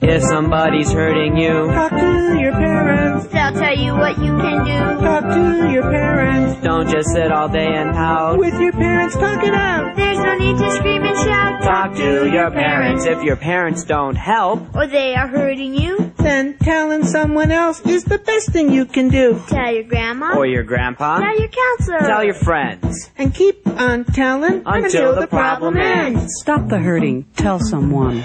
If somebody's hurting you, talk to your parents. They'll tell you what you can do. Talk to your parents. Don't just sit all day and howl. With your parents, talk it out. There's no need to scream and shout. Talk to your parents. If your parents don't help, or they are hurting you, then telling someone else is the best thing you can do. Tell your grandma. Or your grandpa. Tell your counselor. Tell your friends. And keep on telling until the problem ends. Stop the hurting. Tell someone.